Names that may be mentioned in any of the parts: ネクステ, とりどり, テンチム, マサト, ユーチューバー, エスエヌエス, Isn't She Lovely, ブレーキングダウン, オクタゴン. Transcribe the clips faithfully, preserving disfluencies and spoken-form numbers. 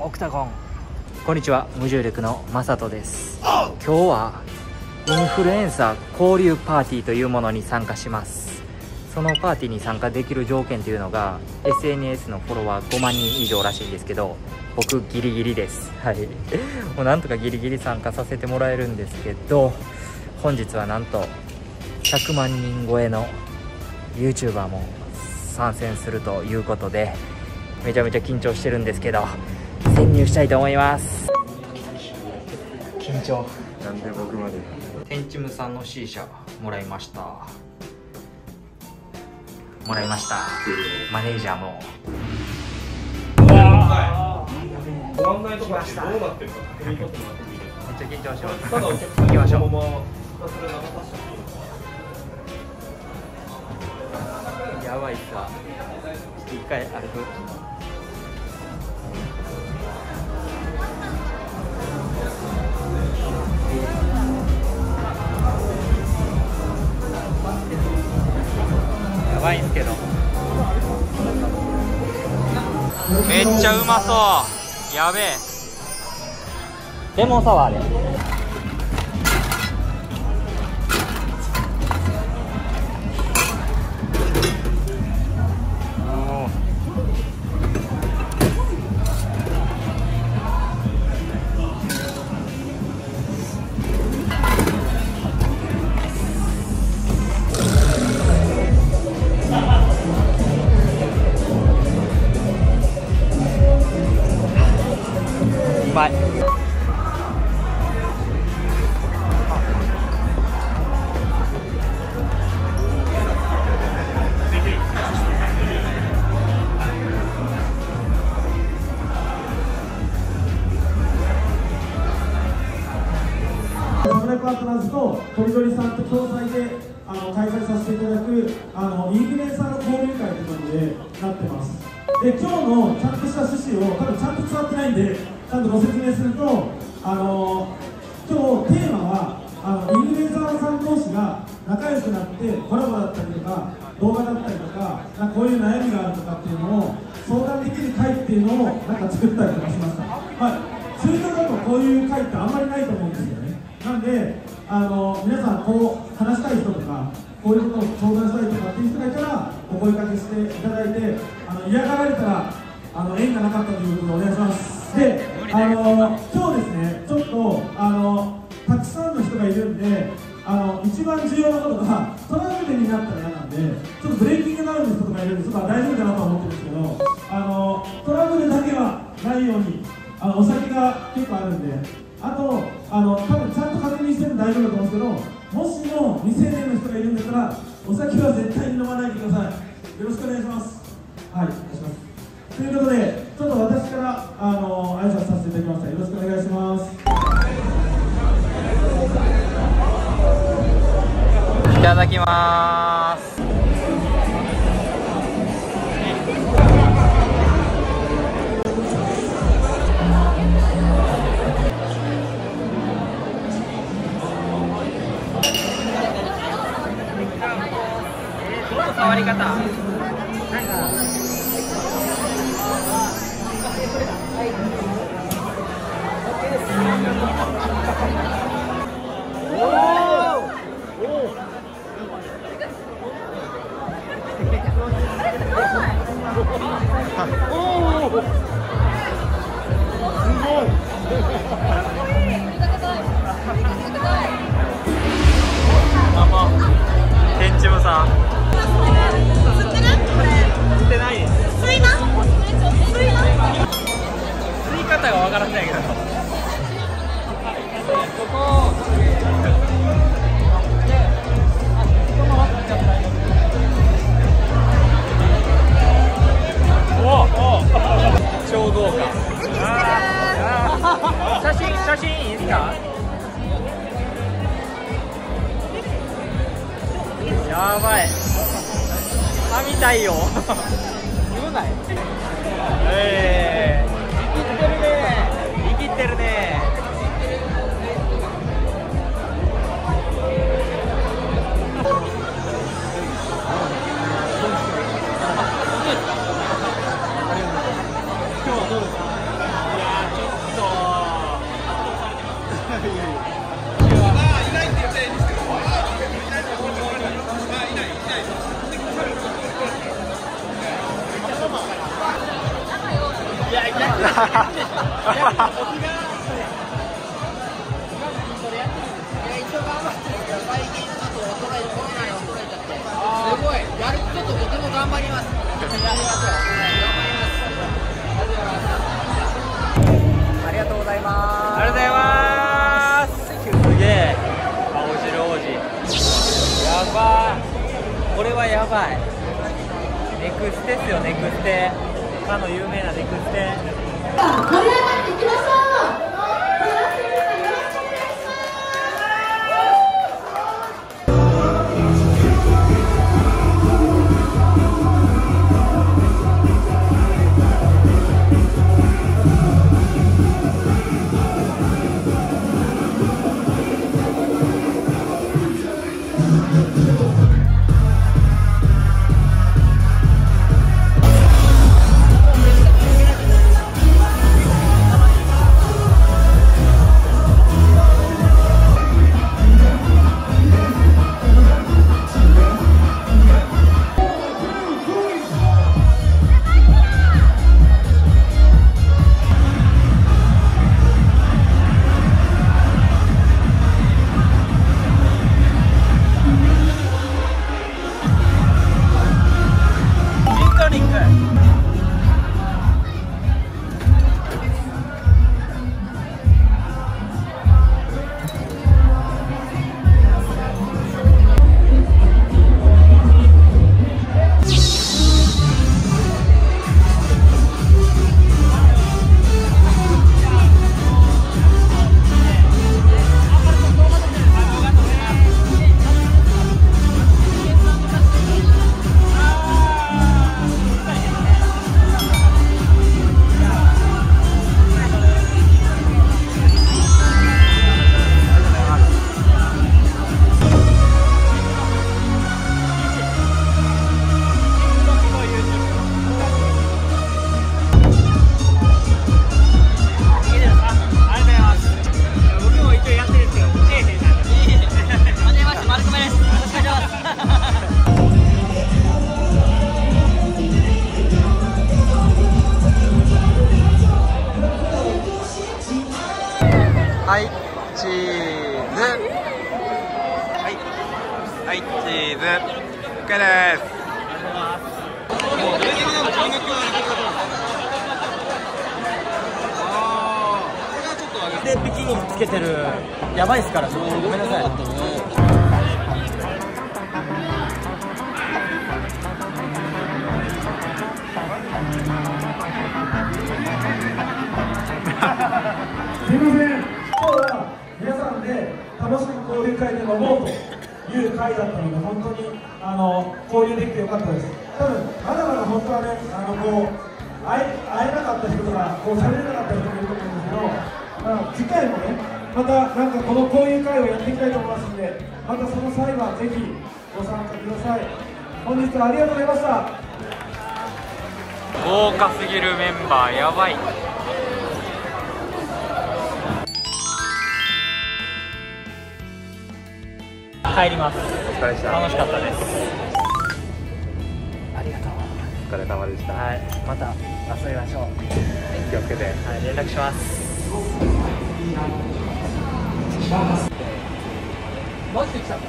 オクタゴン、こんにちは。無重力のマサトです。今日はインフルエンサー交流パーティーというものに参加します。そのパーティーに参加できる条件というのが エスエヌエス のフォロワーごまんにん以上らしいんですけど、僕ギリギリです。はい、もうなんとかギリギリ参加させてもらえるんですけど、本日はなんとひゃくまんにん超えの ユーチューバー も参戦するということで、めちゃめちゃ緊張してるんですけど、潜入したいと思います。緊張なんで僕まで。テンチムさんの シー 社もらいましたもらいましたマネージャーも来ました。めっちゃ緊張します行きましょう。やばいっすわ。ちょっと一回歩く。めっちゃうまそう。やべえ。レモンサワーで。うまい。パートナーズととりどりさんと共催であの開催させていただくあのインフルエンサーの交流会ということでなってます。で、今日のちゃんとした趣旨を多分ちゃんと伝わってないんで、ちゃんとご説明すると、あの今日テーマはあのインフルエンサーさん同士が仲良くなってコラボだったりとか動画だったりとか、なんかこういう悩みがあるとかっていうのを相談できる会っていうのをなんか作ったりとかしました。はい、通常だとこういう会ってあんまりないと思うんですよね。なんであの皆さんこう話したい人とか、こういうことを相談したいとかっていう人がいたらお声かけしていただいて、あの嫌がられたらあの縁がなかったということをお願いします。で、あの今日ですね、ちょっとあのたくさんの人がいるんで、あの一番重要なことがトラブルになったら嫌なんで、ちょっとブレーキングダウンの人とかいるんで、ちょっと大丈夫かなと思ってるんですけど、あのトラブルだけはないように、あのお酒が結構あるんで、あとあの多分ちゃんと確認しても大丈夫だと思うんですけど、もしも未成年の人がいるんだったらお酒は絶対に飲まないでください。よろしくお願いします。はい、お願いします。ということで、ちょっと私からあの挨拶させていただきました。よろしくお願いします。いただきます。触り方。なんか。写真いいですか？やばい。はみたいよ。言うない。ええー。生きってるね。生きってるね。今日はどうですか？りがとうございます。すげえ、青白王子。やばい。これはやばい。ネクステですよ、ネクステ。かの有名なネクステ。盛り上がっていきましょう。よろしくお願いします。はい、チーズ。はい、はい、チーズ。OK です。で、ビキニつけてる。やばいっすから、ごめんなさい。すいません。楽しく交流会で飲もうという会だったので、本当にあの交流できてよかったです。多分まだまだ本当はね、あのこう 会, 会えなかった人とか、こう喋れなかった人もいると思うんですけど、まあ、次回もね、またなんかこの交流会をやっていきたいと思いますので、またその際はぜひご参加ください。本日はありがとうございました。豪華すぎるメンバー、やばい。帰ります。お疲れ様でした。楽しかったです。ありがとう。お疲れ様でした。はい、また遊びましょう。気をつけて。はい、連絡します。マジで来たんだ。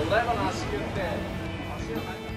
お台場の足湯って足湯がない。